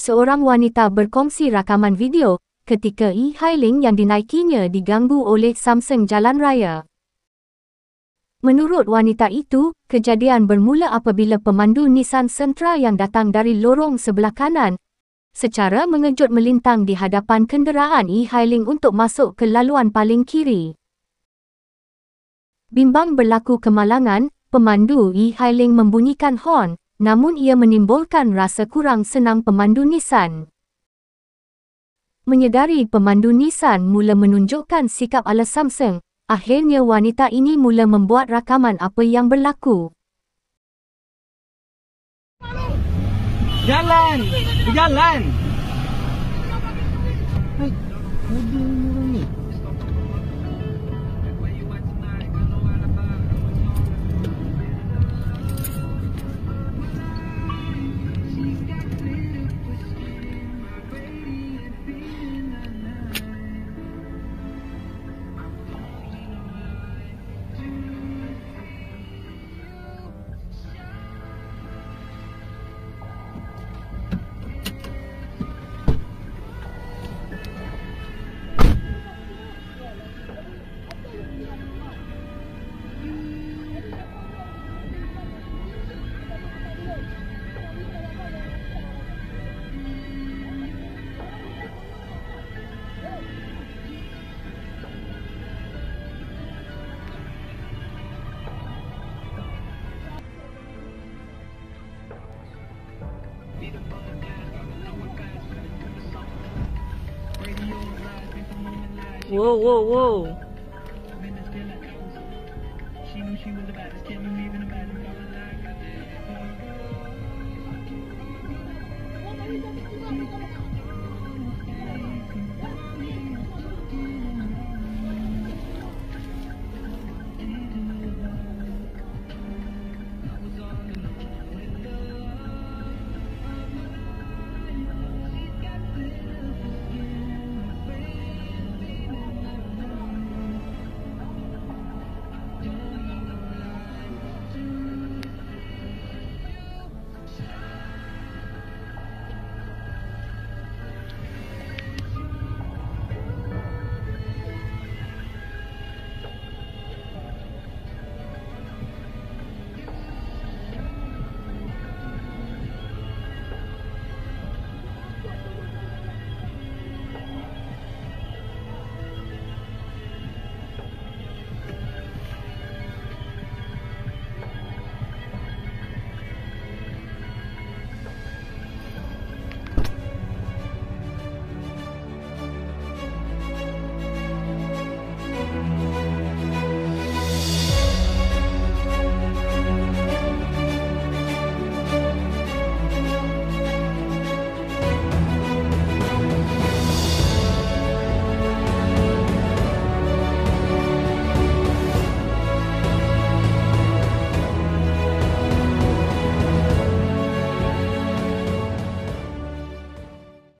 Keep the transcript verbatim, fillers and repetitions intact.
seorang wanita berkongsi rakaman video ketika e-hailing yang dinaikinya diganggu oleh Samsung jalan raya. Menurut wanita itu, kejadian bermula apabila pemandu Nissan Sentra yang datang dari lorong sebelah kanan secara mengejut melintang di hadapan kenderaan e-hailing untuk masuk ke laluan paling kiri. Bimbang berlaku kemalangan, pemandu e-hailing membunyikan horn, namun ia menimbulkan rasa kurang senang pemandu Nissan. Menyedari pemandu Nissan mula menunjukkan sikap ala Samsung, akhirnya wanita ini mula membuat rakaman apa yang berlaku. Jalan! Jalan! Hai, ada orang ni. Whoa, whoa, whoa.